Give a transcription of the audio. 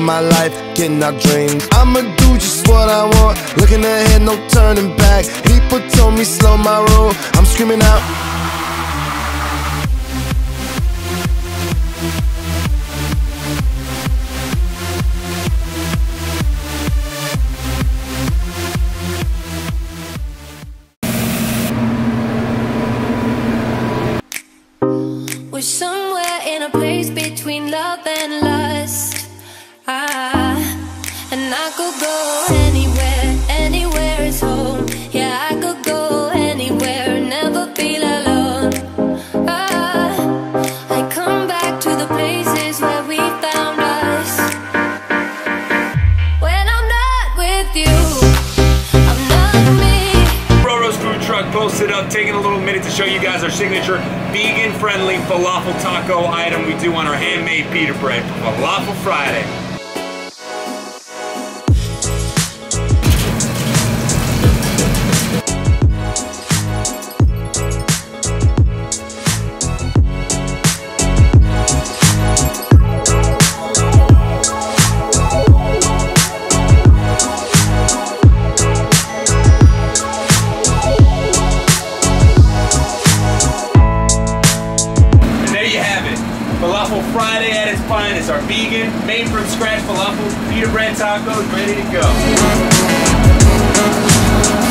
living my life, getting out dreams. I'ma do just what I want, looking ahead, no turning back. People told me slow my roll, I'm screaming out. We're somewhere in a place between love and lust, and I could go anywhere, anywhere is home. Yeah, I could go anywhere, never feel alone. I come back to the places where we found us. When I'm not with you, I'm not me. Roro's food truck posted up, taking a little minute to show you guys our signature vegan-friendly falafel taco item we do on our handmade pita bread for Falafel Friday. Falafel Friday at its finest. Our vegan, made from scratch falafel pita bread tacos ready to go.